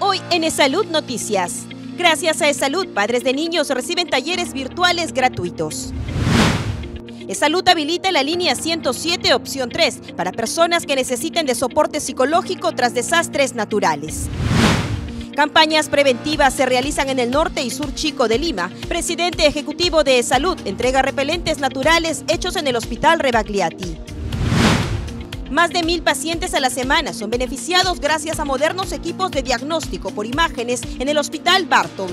hoy en EsSalud Noticias. Gracias a EsSalud, padres de niños reciben talleres virtuales gratuitos. EsSalud habilita la línea 107 opción 3 para personas que necesiten de soporte psicológico tras desastres naturales. Campañas preventivas se realizan en el norte y sur chico de Lima. Presidente ejecutivo de EsSalud entrega repelentes naturales hechos en el Hospital Rebagliati. Más de 1000 pacientes a la semana son beneficiados gracias a modernos equipos de diagnóstico por imágenes en el Hospital Barton.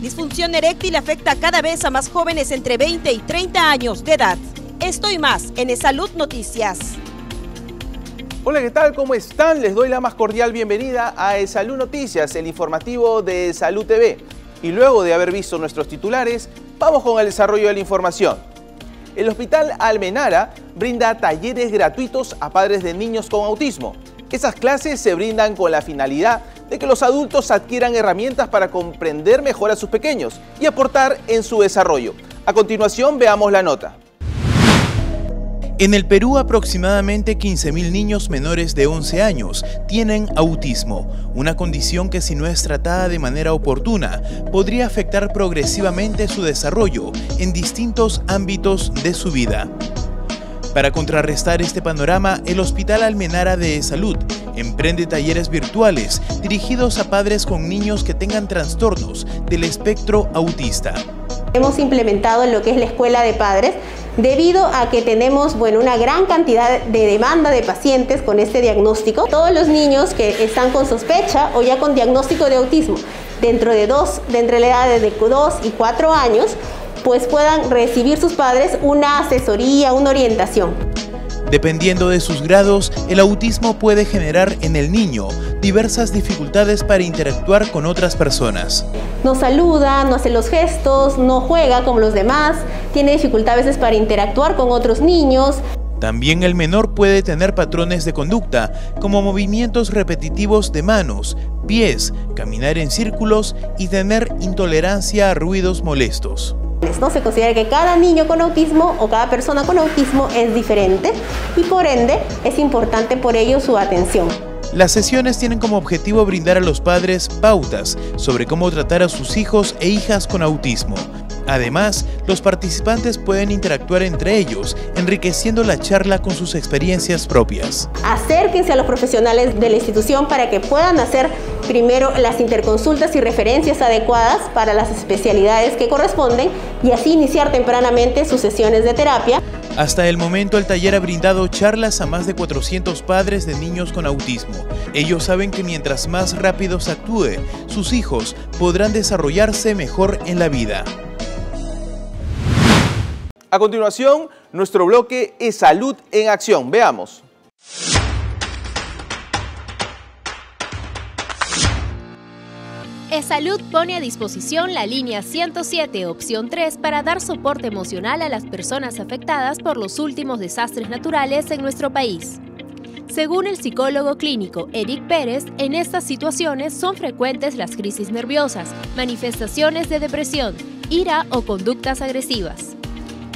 Disfunción eréctil afecta cada vez a más jóvenes entre 20 y 30 años de edad. Esto y más en EsSalud Noticias. Hola, ¿qué tal? ¿Cómo están? Les doy la más cordial bienvenida a EsSalud Noticias, el informativo de EsSalud TV. Y luego de haber visto nuestros titulares, vamos con el desarrollo de la información. El Hospital Almenara brinda talleres gratuitos a padres de niños con autismo. Esas clases se brindan con la finalidad de que los adultos adquieran herramientas para comprender mejor a sus pequeños y aportar en su desarrollo. A continuación, veamos la nota. En el Perú, aproximadamente 15.000 niños menores de 11 años tienen autismo, una condición que si no es tratada de manera oportuna, podría afectar progresivamente su desarrollo en distintos ámbitos de su vida. Para contrarrestar este panorama, el Hospital Almenara de EsSalud emprende talleres virtuales dirigidos a padres con niños que tengan trastornos del espectro autista. Hemos implementado lo que es la escuela de padres, debido a que tenemos una gran cantidad de demanda de pacientes con este diagnóstico. Todos los niños que están con sospecha o ya con diagnóstico de autismo dentro de la edad de 2 y 4 años, pues puedan recibir sus padres una asesoría, una orientación. Dependiendo de sus grados, el autismo puede generar en el niño diversas dificultades para interactuar con otras personas. No saluda, no hace los gestos, no juega como los demás, tiene dificultad a veces para interactuar con otros niños. También el menor puede tener patrones de conducta, como movimientos repetitivos de manos, pies, caminar en círculos y tener intolerancia a ruidos molestos. Se considera que cada niño con autismo o cada persona con autismo es diferente y por ende es importante por ello su atención. Las sesiones tienen como objetivo brindar a los padres pautas sobre cómo tratar a sus hijos e hijas con autismo. Además, los participantes pueden interactuar entre ellos, enriqueciendo la charla con sus experiencias propias. Acérquense a los profesionales de la institución para que puedan hacer primero las interconsultas y referencias adecuadas para las especialidades que corresponden y así iniciar tempranamente sus sesiones de terapia. Hasta el momento el taller ha brindado charlas a más de 400 padres de niños con autismo. Ellos saben que mientras más rápido se actúe, sus hijos podrán desarrollarse mejor en la vida. A continuación, nuestro bloque EsSalud en acción. Veamos. EsSalud pone a disposición la línea 107, opción 3, para dar soporte emocional a las personas afectadas por los últimos desastres naturales en nuestro país. Según el psicólogo clínico Eric Pérez, en estas situaciones son frecuentes las crisis nerviosas, manifestaciones de depresión, ira o conductas agresivas.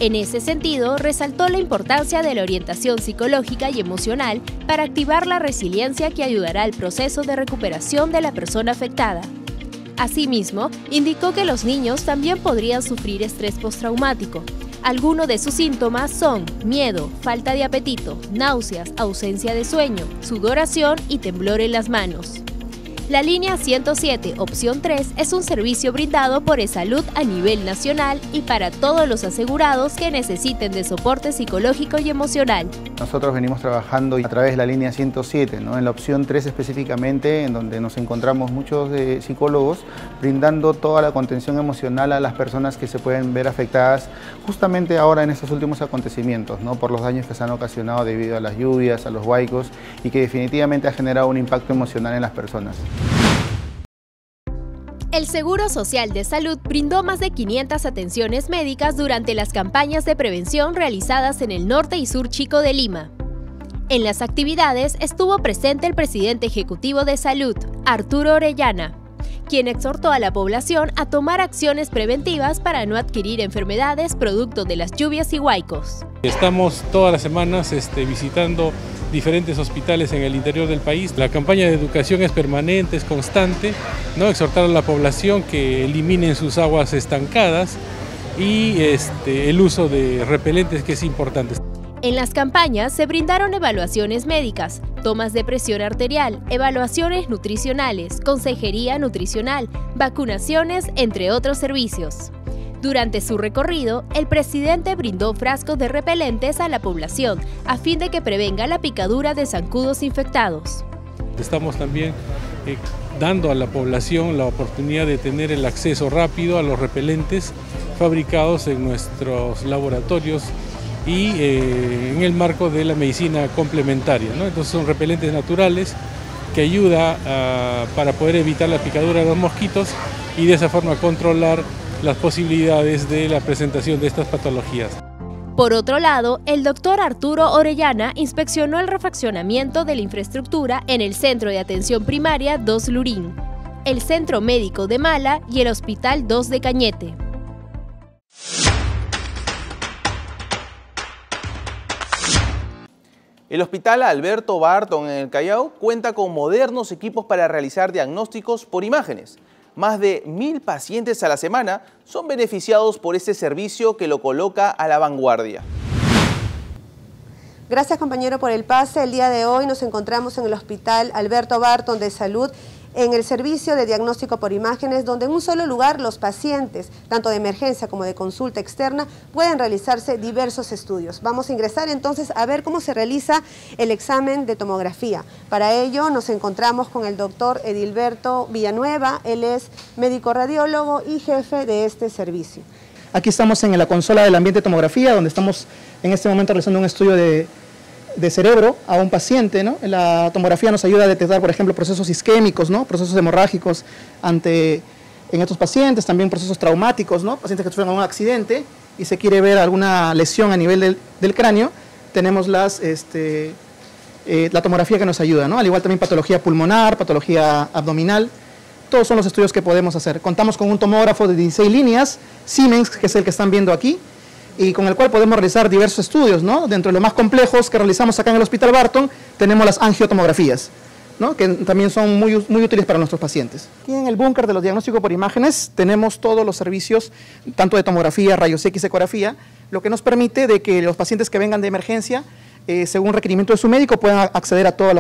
En ese sentido, resaltó la importancia de la orientación psicológica y emocional para activar la resiliencia que ayudará al proceso de recuperación de la persona afectada. Asimismo, indicó que los niños también podrían sufrir estrés postraumático. Algunos de sus síntomas son miedo, falta de apetito, náuseas, ausencia de sueño, sudoración y temblor en las manos. La línea 107, opción 3, es un servicio brindado por EsSalud a nivel nacional y para todos los asegurados que necesiten de soporte psicológico y emocional. Nosotros venimos trabajando a través de la línea 107, en la opción 3 específicamente, en donde nos encontramos muchos psicólogos brindando toda la contención emocional a las personas que se pueden ver afectadas justamente ahora en estos últimos acontecimientos, por los daños que se han ocasionado debido a las lluvias, a los huaicos y que definitivamente ha generado un impacto emocional en las personas. El Seguro Social de EsSalud brindó más de 500 atenciones médicas durante las campañas de prevención realizadas en el norte y sur chico de Lima. En las actividades estuvo presente el presidente ejecutivo de EsSalud, Arturo Orellana, quien exhortó a la población a tomar acciones preventivas para no adquirir enfermedades producto de las lluvias y huaicos. Estamos todas las semanas visitando diferentes hospitales en el interior del país. La campaña de educación es permanente, es constante, ¿no? Exhortar a la población que eliminen sus aguas estancadas y el uso de repelentes, que es importante. En las campañas se brindaron evaluaciones médicas, tomas de presión arterial, evaluaciones nutricionales, consejería nutricional, vacunaciones, entre otros servicios. Durante su recorrido, el presidente brindó frascos de repelentes a la población a fin de que prevenga la picadura de zancudos infectados. Estamos también dando a la población la oportunidad de tener el acceso rápido a los repelentes fabricados en nuestros laboratorios y en el marco de la medicina complementaria, ¿no? Entonces son repelentes naturales que ayuda para poder evitar la picadura de los mosquitos y de esa forma controlar las posibilidades de la presentación de estas patologías. Por otro lado, el doctor Arturo Orellana inspeccionó el refaccionamiento de la infraestructura en el Centro de Atención Primaria 2 Lurín, el Centro Médico de Mala y el Hospital 2 de Cañete. El Hospital Alberto Barton en el Callao cuenta con modernos equipos para realizar diagnósticos por imágenes. Más de 1000 pacientes a la semana son beneficiados por este servicio que lo coloca a la vanguardia. Gracias, compañero, por el pase. El día de hoy nos encontramos en el Hospital Alberto Barton de Salud, en el servicio de diagnóstico por imágenes, donde en un solo lugar los pacientes, tanto de emergencia como de consulta externa, pueden realizarse diversos estudios. Vamos a ingresar entonces a ver cómo se realiza el examen de tomografía. Para ello nos encontramos con el doctor Edilberto Villanueva. Él es médico radiólogo y jefe de este servicio. Aquí estamos en la consola del ambiente de tomografía, donde estamos en este momento realizando un estudio de cerebro a un paciente, ¿no? La tomografía nos ayuda a detectar, por ejemplo, procesos isquémicos, ¿no? Procesos hemorrágicos en estos pacientes, también procesos traumáticos, ¿no? Pacientes que sufren un accidente y se quiere ver alguna lesión a nivel del cráneo, tenemos la tomografía que nos ayuda, ¿no? Al igual también patología pulmonar, patología abdominal, todos son los estudios que podemos hacer. Contamos con un tomógrafo de 16 líneas, Siemens, que es el que están viendo aquí, y con el cual podemos realizar diversos estudios, ¿no? Dentro de los más complejos que realizamos acá en el Hospital Barton, tenemos las angiotomografías, ¿no? Que también son muy, muy útiles para nuestros pacientes. Aquí en el búnker de los diagnósticos por imágenes tenemos todos los servicios, tanto de tomografía, rayos X, ecografía, lo que nos permite de que los pacientes que vengan de emergencia, según requerimiento de su médico, puedan acceder a todos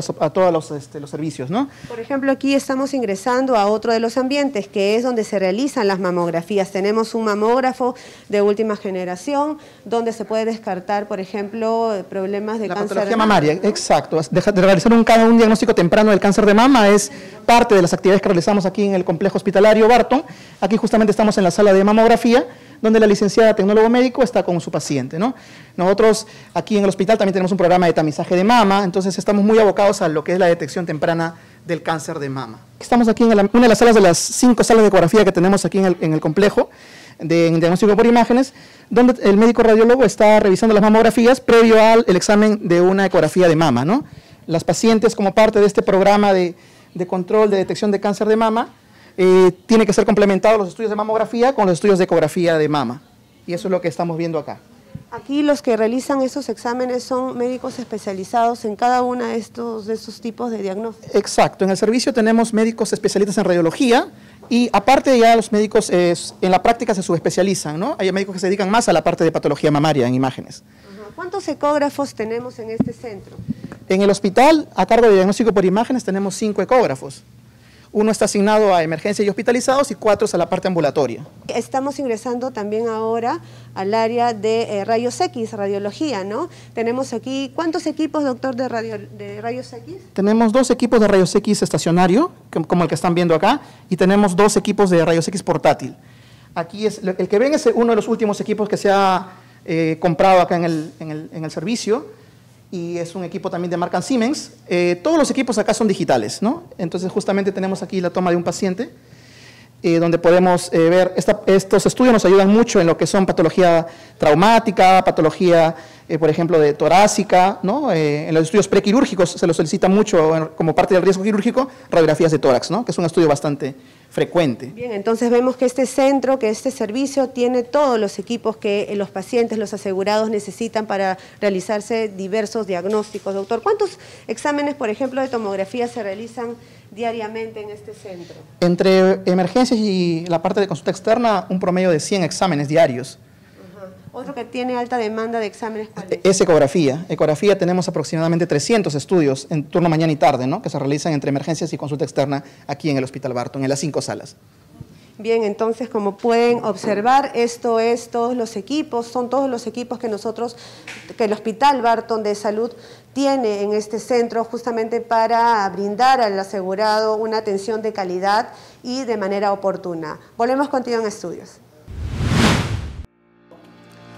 los servicios, ¿no? Por ejemplo, aquí estamos ingresando a otro de los ambientes, que es donde se realizan las mamografías. Tenemos un mamógrafo de última generación, donde se puede descartar, por ejemplo, problemas de cáncer. La patología mamaria, ¿no? Exacto. De realizar un diagnóstico temprano del cáncer de mama es parte de las actividades que realizamos aquí en el complejo hospitalario Barton. Aquí justamente estamos en la sala de mamografía, donde la licenciada tecnólogo médico está con su paciente, ¿no? Nosotros aquí en el hospital también tenemos un programa de tamizaje de mama, entonces estamos muy abocados a lo que es la detección temprana del cáncer de mama. Estamos aquí en una de las salas, de las 5 salas de ecografía que tenemos aquí en el complejo de diagnóstico por imágenes, donde el médico radiólogo está revisando las mamografías previo al examen de una ecografía de mama, ¿no? Las pacientes, como parte de este programa de control de detección de cáncer de mama, tiene que ser complementados los estudios de mamografía con los estudios de ecografía de mama, y eso es lo que estamos viendo acá. Aquí los que realizan estos exámenes son médicos especializados en cada uno de estos tipos de diagnósticos. Exacto, en el servicio tenemos médicos especialistas en radiología, y aparte ya los médicos en la práctica se subespecializan, ¿no? Hay médicos que se dedican más a la parte de patología mamaria en imágenes. Ajá. ¿Cuántos ecógrafos tenemos en este centro? En el hospital, a cargo de diagnóstico por imágenes, tenemos 5 ecógrafos. Uno está asignado a emergencia y hospitalizados, y 4 a la parte ambulatoria. Estamos ingresando también ahora al área de rayos X, radiología, ¿no? Tenemos aquí, ¿cuántos equipos, doctor, de rayos X? Tenemos 2 equipos de rayos X estacionario, como el que están viendo acá, y tenemos 2 equipos de rayos X portátil. Aquí es, el que ven es uno de los últimos equipos que se ha comprado acá en el servicio, y es un equipo también de marca Siemens. Todos los equipos acá son digitales, ¿no? Entonces justamente tenemos aquí la toma de un paciente donde podemos ver, estos estudios nos ayudan mucho en lo que son patología traumática, patología, por ejemplo, de torácica, ¿no? En los estudios prequirúrgicos se los solicita mucho, como parte del riesgo quirúrgico, radiografías de tórax, ¿no? Que es un estudio bastante frecuente. Bien, entonces vemos que este centro, que este servicio tiene todos los equipos que los pacientes, los asegurados necesitan para realizarse diversos diagnósticos. Doctor, ¿cuántos exámenes, por ejemplo, de tomografía se realizan diariamente en este centro? Entre emergencias y la parte de consulta externa, un promedio de 100 exámenes diarios. Otro que tiene alta demanda de exámenes, ¿cuál es? Ecografía. Ecografía tenemos aproximadamente 300 estudios en turno mañana y tarde, ¿no? Que se realizan entre emergencias y consulta externa aquí en el Hospital Barton, en las 5 salas. Bien, entonces, como pueden observar, esto es todos los equipos, son todos los equipos que nosotros, que el Hospital Barton de Salud tiene en este centro justamente para brindar al asegurado una atención de calidad y de manera oportuna. Volvemos contigo en estudios.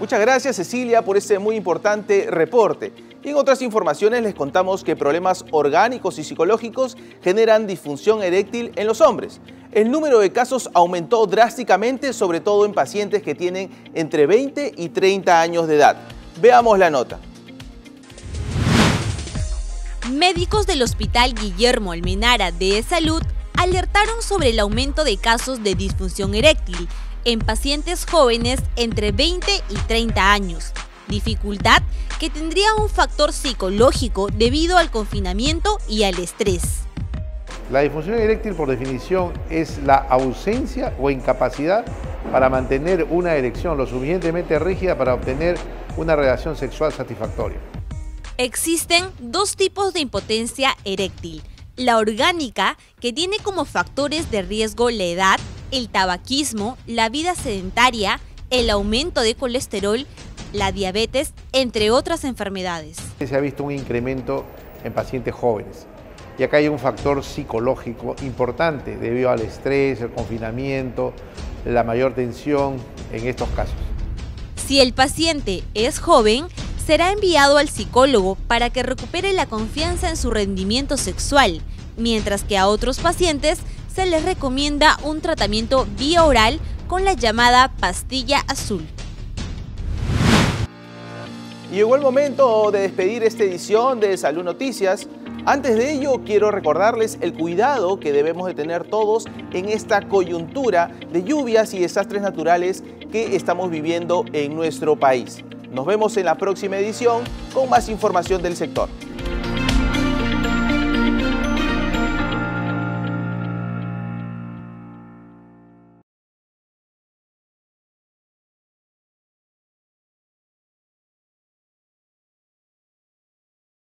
Muchas gracias, Cecilia, por este muy importante reporte. Y en otras informaciones les contamos que problemas orgánicos y psicológicos generan disfunción eréctil en los hombres. El número de casos aumentó drásticamente, sobre todo en pacientes que tienen entre 20 y 30 años de edad. Veamos la nota. Médicos del Hospital Guillermo Almenara de EsSalud alertaron sobre el aumento de casos de disfunción eréctil en pacientes jóvenes entre 20 y 30 años, dificultad que tendría un factor psicológico debido al confinamiento y al estrés. La disfunción eréctil, por definición, es la ausencia o incapacidad para mantener una erección lo suficientemente rígida para obtener una relación sexual satisfactoria. Existen dos tipos de impotencia eréctil. La orgánica, que tiene como factores de riesgo la edad, el tabaquismo, la vida sedentaria, el aumento de colesterol, la diabetes, entre otras enfermedades. Se ha visto un incremento en pacientes jóvenes y acá hay un factor psicológico importante debido al estrés, el confinamiento, la mayor tensión en estos casos. Si el paciente es joven, será enviado al psicólogo para que recupere la confianza en su rendimiento sexual, mientras que a otros pacientes se les recomienda un tratamiento vía oral con la llamada pastilla azul. Llegó el momento de despedir esta edición de Salud Noticias. Antes de ello, quiero recordarles el cuidado que debemos de tener todos en esta coyuntura de lluvias y desastres naturales que estamos viviendo en nuestro país. Nos vemos en la próxima edición con más información del sector.